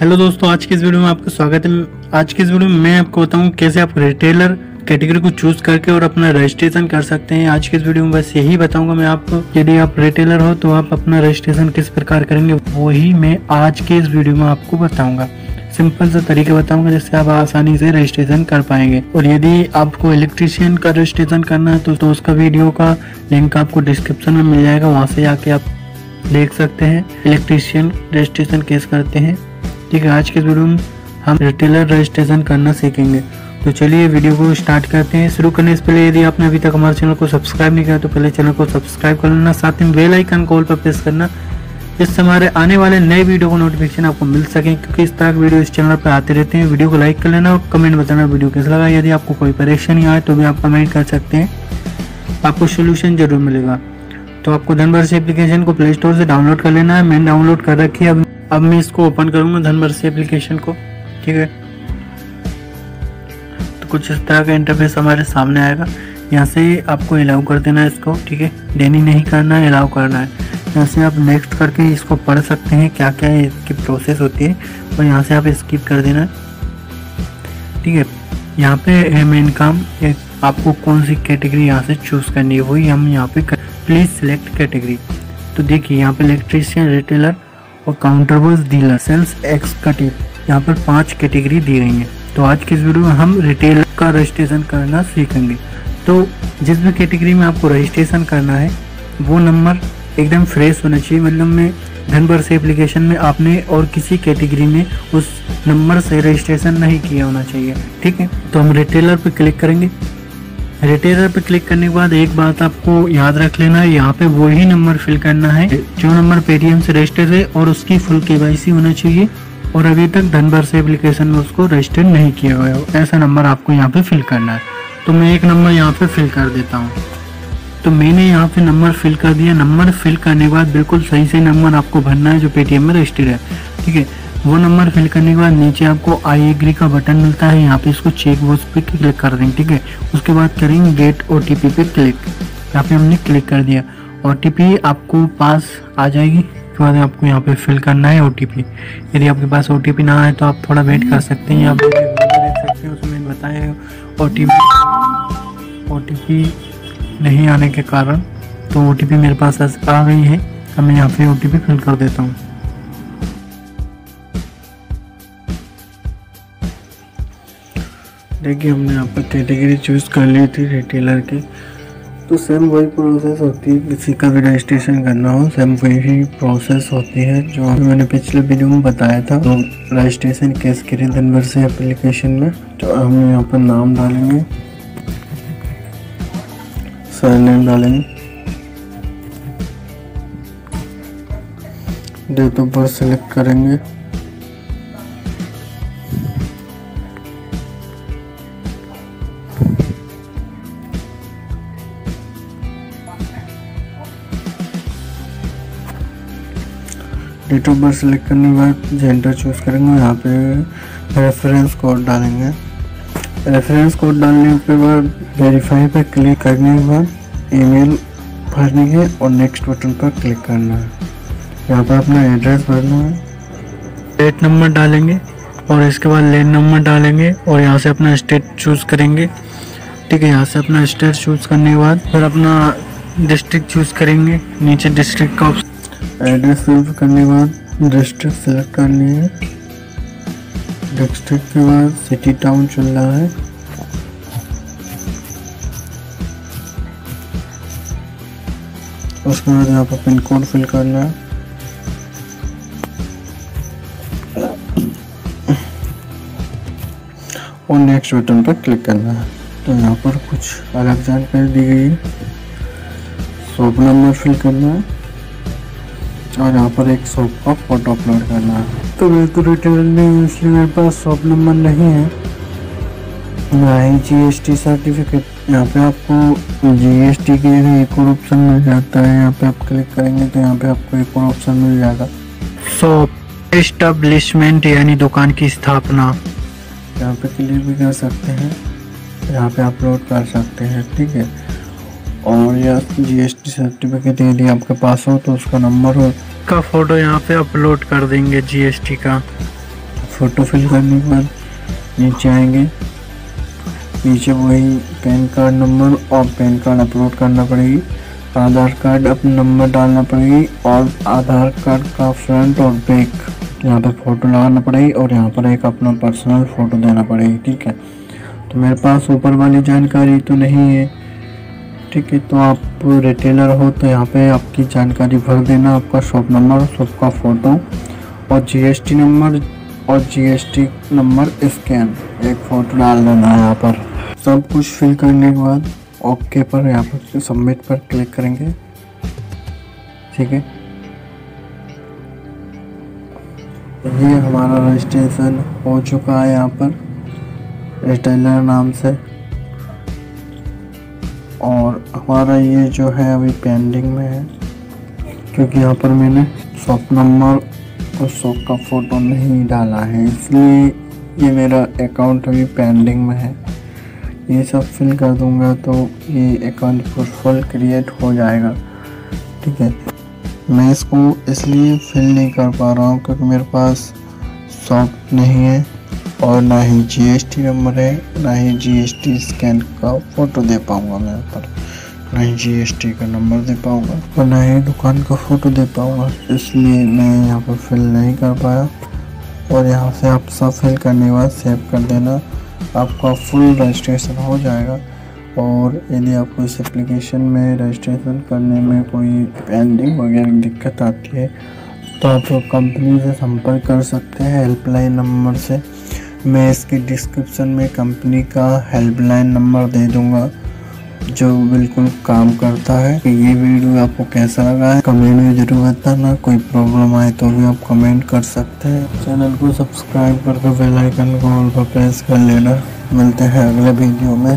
Hello दोस्तों, आज के इस वीडियो में आपका स्वागत है। आज के इस वीडियो में मैं आपको बताऊं कैसे आप रिटेलर कैटेगरी को चूज करके और अपना रजिस्ट्रेशन कर सकते हैं। आज के इस वीडियो में बस यही बताऊंगा मैं आपको। यदि आप रिटेलर हो तो आप अपना रजिस्ट्रेशन किस प्रकार करेंगे वही मैं आज के इस वीडियो में आपको बताऊँगा। सिंपल सा तरीका बताऊंगा जिससे आप आसानी से रजिस्ट्रेशन कर पाएंगे। और यदि आपको इलेक्ट्रीशियन का रजिस्ट्रेशन करना है तो उसका वीडियो का लिंक आपको डिस्क्रिप्शन में मिल जाएगा, वहां से जाके आप देख सकते हैं इलेक्ट्रीशियन रजिस्ट्रेशन कैसे करते हैं। ठीक है, आज के वीडियो में हम रिटेलर रजिस्ट्रेशन करना सीखेंगे। तो चलिए वीडियो को स्टार्ट करते हैं। शुरू करने से पहले यदि आपने अभी तक हमारे चैनल को सब्सक्राइब नहीं किया तो पहले चैनल को सब्सक्राइब कर लेना, साथ में बेल आइकन कॉल पर प्रेस करना, इससे हमारे आने वाले नए वीडियो को नोटिफिकेशन आपको मिल सके, क्योंकि इस तरह के वीडियो इस चैनल पर आते रहते हैं। वीडियो को लाइक कर लेना और कमेंट बताना वीडियो कैसा लगा। यदि आपको कोई परेशानी आए तो भी आप कमेंट कर सकते हैं, आपको सोल्यूशन जरूर मिलेगा। तो आपको धन बरसे एप्लीकेशन को प्ले स्टोर से डाउनलोड कर लेना है। मैंने डाउनलोड कर रखी है। अब मैं इसको ओपन करूँगा धन बरसे एप्लीकेशन को। ठीक है, तो कुछ इस तरह का इंटरफेस हमारे सामने आएगा। यहाँ से आपको अलाउ कर देना है इसको। ठीक है, डेनी नहीं करना है, अलाउ करना है। यहाँ से आप नेक्स्ट करके इसको पढ़ सकते हैं क्या क्या इसकी प्रोसेस होती है, और यहाँ से आप स्किप कर देना। ठीक है, यहाँ पे मेन काम आपको कौन सी कैटेगरी यहाँ से चूज़ करनी है वही हम यहाँ पे प्लीज़ सिलेक्ट कैटेगरी। तो देखिए यहाँ पे इलेक्ट्रीशियन, रिटेलर और काउंटरबॉक्स, डीलर, सेल्स एक्सकटिव, यहाँ पर 5 कैटेगरी दी गई हैं। तो आज के इस वीडियो में हम रिटेलर का रजिस्ट्रेशन करना सीखेंगे। तो जिस भी कैटेगरी में आपको रजिस्ट्रेशन करना है वो नंबर एकदम फ्रेश होना चाहिए, मतलब में धन बरसे एप्लीकेशन में आपने और किसी कैटेगरी में उस नंबर से रजिस्ट्रेशन नहीं किया होना चाहिए। ठीक है, तो हम रिटेलर पे क्लिक करेंगे। रिटेलर पे क्लिक करने के बाद एक बात आपको याद रख लेना है, यहाँ पे वही नंबर फिल करना है जो नंबर पेटीएम से रजिस्टर्ड है और उसकी फुल KYC होना चाहिए और अभी तक धन बरसे एप्लीकेशन में उसको रजिस्टर नहीं किया गया हो, ऐसा नंबर आपको यहाँ पे फिल करना है। तो मैं एक नंबर यहाँ पे फिल कर देता हूँ। तो मैंने यहाँ पे नंबर फिल कर दिया। नंबर फिल करने के बाद बिल्कुल सही से नंबर आपको भरना है जो पेटीएम में रजिस्टर्ड है। ठीक है, वो नंबर फिल करने के बाद नीचे आपको आई एग्री का बटन मिलता है, यहाँ पे इसको चेक बॉक्स पे क्लिक कर देंगे। ठीक है, उसके बाद करेंगे गेट OTP पे क्लिक। यहाँ पे हमने क्लिक कर दिया, OTP आपको पास आ जाएगी। उसके बाद आपको यहाँ पे फिल करना है OTP। यदि आपके पास OTP ना आए तो आप थोड़ा वेट कर सकते हैं, आप देख सकते हैं उसमें बताया OTP नहीं आने के कारण। तो OTP मेरे पास आ गई है, अब मैं यहाँ पे OTP फिल कर देता हूँ। देखिए हमने यहाँ पर कैटेगरी चूज़ कर ली थी रिटेलर की। तो सेम वही प्रोसेस होती है, किसी का भी रजिस्ट्रेशन करना हो सेम वही प्रोसेस होती है जो मैंने पिछले वीडियो में बताया था। तो रजिस्ट्रेशन केस करें धन बरसे एप्लीकेशन में। तो हम यहाँ पर नाम डालेंगे, सरनेम डालेंगे, डेट ऑफ बर्थ सेलेक्ट करेंगे, डेट ऑफ बर्थ सेलेक्ट करने के बाद जेंडर चूज करेंगे और यहाँ पे रेफरेंस कोड डालेंगे। रेफरेंस कोड डालने के बाद वेरीफाई पर क्लिक करने के बाद ईमेल भरनी है और नेक्स्ट बटन पर क्लिक करना है। यहाँ पर अपना एड्रेस भरना है, डेट नंबर डालेंगे और इसके बाद लेन नंबर डालेंगे और यहाँ से अपना स्टेट चूज़ करेंगे। ठीक है, यहाँ से अपना स्टेट चूज़ करने के बाद फिर अपना डिस्ट्रिक्ट चूज़ करेंगे, नीचे डिस्ट्रिक्ट का ऑप्शन। एड्रेस सेलेक्ट करने के बाद डिस्ट्रिक्ट सेलेक्ट करनी है, डिस्ट्रिक्ट के बाद सिटी टाउन चल रहा है। उसके बाद यहाँ पर पिन कोड फिल करना है। और नेक्स्ट बटन पर क्लिक करना है। तो यहाँ पर कुछ अलग जानकारी दी गई है। शॉप नंबर फिल करना है और यहाँ पर एक शॉप का फोटो अपलोड करना है। तो मैं तो रिटेलर नहीं हूँ इसलिए मेरे पास शॉप नंबर नहीं है, ना ही GST सर्टिफिकेट। यहाँ पे आपको GST के लिए एक और ऑप्शन मिल जाता है, यहाँ पे आप क्लिक करेंगे तो यहाँ पे आपको एक और ऑप्शन मिल जाएगा शॉप एस्टेब्लिशमेंट, यानी दुकान की स्थापना। यहाँ पे क्लिक भी कर सकते हैं, यहाँ पे अपलोड कर सकते हैं। ठीक है, और या GST सर्टिफिकेट यदि आपके पास हो तो उसका नंबर हो का फोटो यहाँ पे अपलोड कर देंगे GST का। फ़ोटो फिल करने के बाद नीचे आएंगे, नीचे वही पैन कार्ड नंबर और पैन कार्ड अपलोड करना पड़ेगी, आधार कार्ड अपना नंबर डालना पड़ेगी और आधार कार्ड का फ्रंट और बैक यहाँ पर फ़ोटो लगाना पड़ेगी और यहाँ पर एक अपना पर्सनल फ़ोटो देना पड़ेगी। ठीक है, तो मेरे पास ऊपर वाली जानकारी तो नहीं है। ठीक है, तो आप रिटेलर हो तो यहाँ पे आपकी जानकारी भर देना, आपका शॉप नंबर, शॉप का फ़ोटो और जीएसटी नंबर स्कैन एक फ़ोटो डाल देना है। यहाँ पर सब कुछ फिल करने के बाद ओके पर यहाँ पर सबमिट पर क्लिक करेंगे। ठीक है, ये हमारा रजिस्ट्रेशन हो चुका है यहाँ पर रिटेलर नाम से, और हमारा ये जो है अभी पेंडिंग में है क्योंकि यहाँ पर मैंने शॉप नंबर और शॉप का फ़ोटो नहीं डाला है, इसलिए ये मेरा अकाउंट अभी पेंडिंग में है। ये सब फिल कर दूँगा तो ये अकाउंट फुल क्रिएट हो जाएगा। ठीक है, मैं इसको इसलिए फिल नहीं कर पा रहा हूँ क्योंकि मेरे पास शॉप नहीं है और ना ही जीएसटी नंबर है, ना ही जीएसटी स्कैन का फ़ोटो दे पाऊँगा मैं पर, ना ही जीएसटी का नंबर दे पाऊँगा और ना ही दुकान का फ़ोटो दे पाऊँगा, इसलिए मैं यहाँ पर फिल नहीं कर पाया। और यहाँ से आप सब फिल करने के बाद सेव कर देना, आपका फुल रजिस्ट्रेशन हो जाएगा। और यदि आपको इस एप्लीकेशन में रजिस्ट्रेशन करने में कोई पेंडिंग वगैरह दिक्कत आती है तो आप लोग कंपनी से संपर्क कर सकते हैं हेल्पलाइन नंबर से। मैं इसके डिस्क्रिप्शन में कंपनी का हेल्पलाइन नंबर दे दूंगा जो बिल्कुल काम करता है। ये वीडियो आपको कैसा लगा है कमेंट में ज़रूर बताना, कोई प्रॉब्लम आए तो भी आप कमेंट कर सकते हैं। चैनल को सब्सक्राइब करके बेल आइकन को ऑल पर प्रेस कर लेना। मिलते हैं अगले वीडियो में।